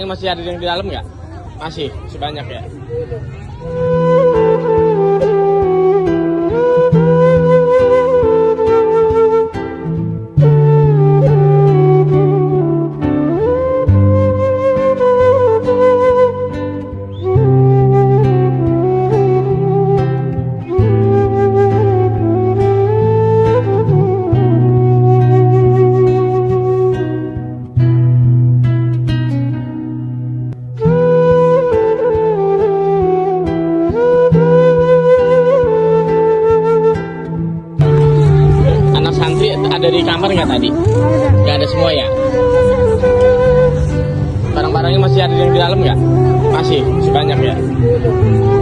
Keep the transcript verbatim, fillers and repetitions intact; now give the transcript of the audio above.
orangnya masih ada yang di dalam nggak? Masih, sebanyak ya. Ada di kamar nggak tadi? Nggak ada semua ya? Barang-barangnya masih ada yang di dalam nggak? Masih, sebanyak ya?